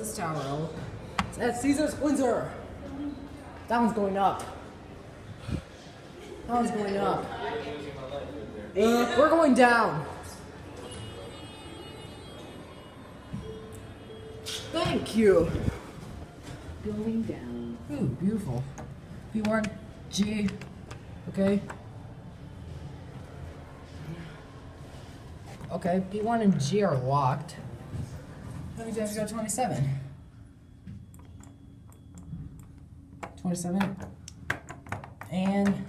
That's a star roll. That's Caesar's Windsor. That one's going up. That one's going up. We're going down. Thank you. Going down. Ooh, beautiful. P1, G, okay. Okay, P1 and G are locked. That means you have to go 27. 27 and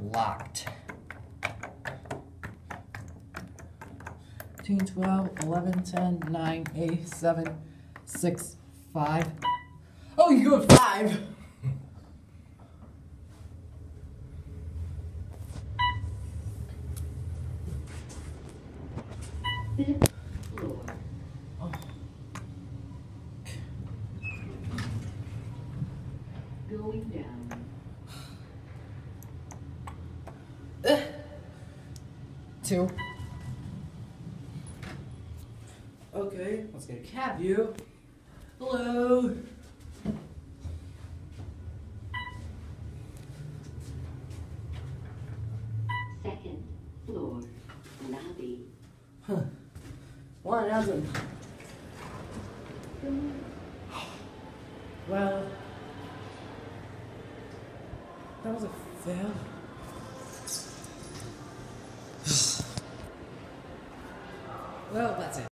locked. 15, 12, 11, 10, 9, 8, 7, 6, 5. Oh, you go with 5! Oh. Going down. Two. Okay, let's get a cat view. Hello. Second floor lobby. Huh. 1,000. Well, that was a fail. Well, that's it.